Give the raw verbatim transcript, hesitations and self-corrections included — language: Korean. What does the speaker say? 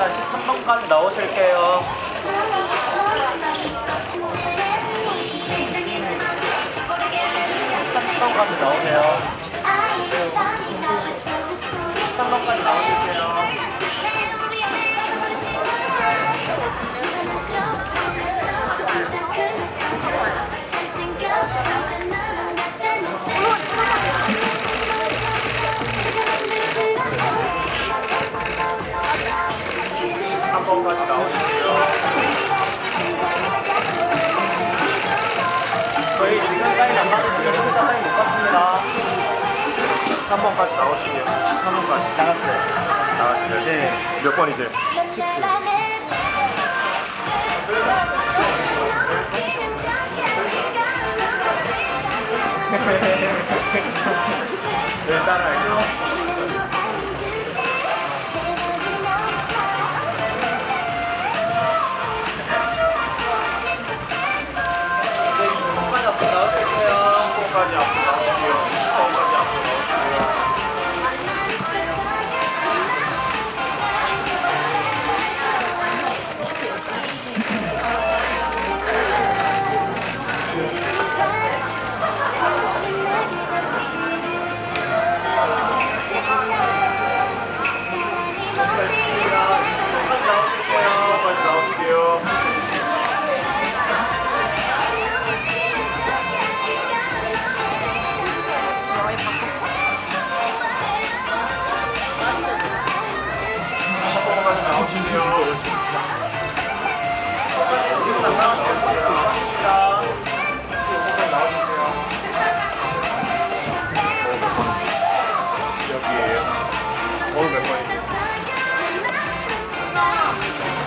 나왔습니다. 십삼 번까지 넣으실게요. 십삼 번까지 넣으세요. 십삼 번까지 넣으실게요. 한번까지 나오시고요. 저희 지금 사인 안 받으시면 회사 사인 못 받습니다. 십삼 번까지 나오시고요. 십삼 번까지 나갔어요. 나갔어요. 네. 몇 번이세요? 십 분. 네, 따라할게요. 여기에요. 오늘 몇 번이에요?